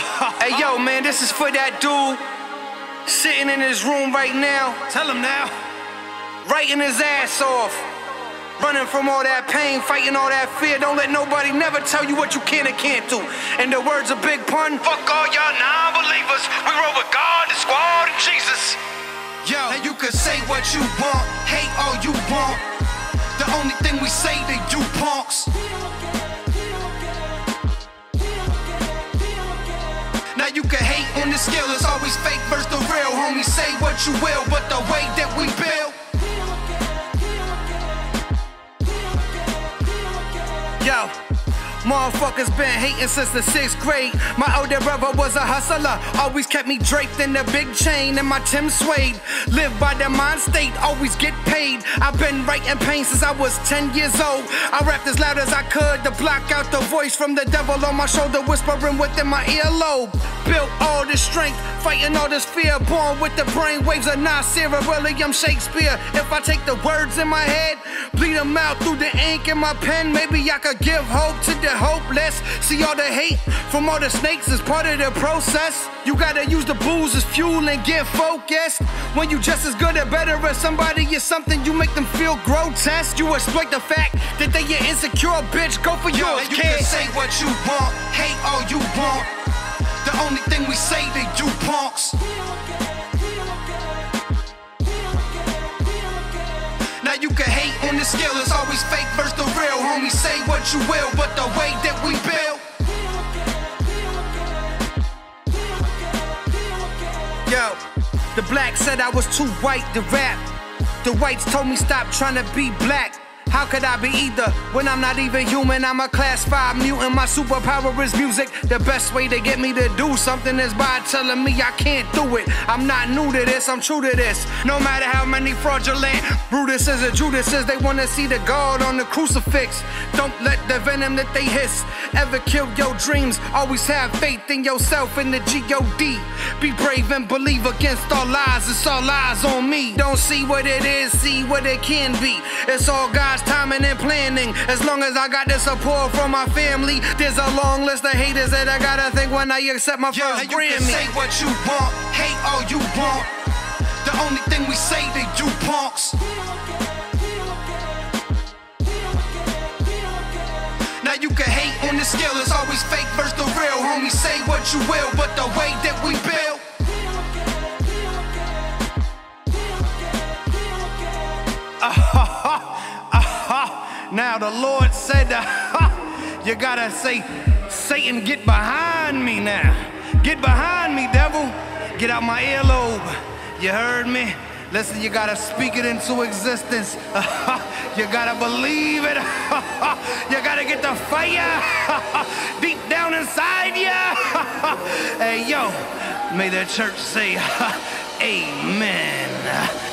Hey yo, man, this is for that dude sitting in his room right now. Tell him now. Writing his ass off, running from all that pain, fighting all that fear. Don't let nobody never tell you what you can and can't do. In the words of Big Pun, fuck all y'all non-believers, we roll with God, the squad, and Jesus. Yo, now you can say what you want, hate all you want. The only thing we say to you punks, now you can hate on the scale, it's always fake versus the real. Homie, say what you will, but the way that we build, yo, motherfuckers been hating since the 6th grade. My older brother was a hustler, always kept me draped in the big chain and my Tim suede. Live by the mind state, always get paid. I've been writing pain since I was 10 years old. I rapped as loud as I could to block out the voice from the devil on my shoulder, whispering within my earlobe. Built all this strength, fighting all this fear, born with the brain waves of Nasir and William Shakespeare. If I take the words in my head, bleed them out through the ink in my pen, maybe I could give hope to the hopeless. See, all the hate from all the snakes is part of the process. You gotta use the booze as fuel and get focused. When you just as good or better as somebody or something, you make them feel grotesque. You exploit the fact that they are insecure, bitch, go for yours, kid. You can say what you want, hate all you want. The only thing we say to you punks, now you can hate on the scale, it's always fake versus the real. Homie, say what you will, but the way that we build, yo, the black said I was too white to rap. The whites told me stop trying to be black. How could I be either when I'm not even human? I'm a class 5 mutant, my superpower is music. The best way to get me to do something is by telling me I can't do it. I'm not new to this, I'm true to this. No matter how many fraudulent Brutuses or Judases, they wanna see the God on the crucifix. Don't let the venom that they hiss ever kill your dreams. Always have faith in yourself and the G-O-D. Be brave and believe against all lies, it's all lies on me. Don't see what it is, see what it can be. It's all God's timing and planning. As long as I got the support from my family, there's a long list of haters that I gotta think when I accept my first Grammy. You can say what you want, hate all you want. The only thing we say to you punks, now you can hate on the scale, it's always fake versus the real. Homie, say what you will, but the way that we build, now the Lord said, you gotta say, Satan, get behind me now. Get behind me, devil. Get out my earlobe. You heard me? Listen, you gotta speak it into existence. You gotta believe it. You gotta get the fire deep down inside you. Hey, yo, may the church say amen.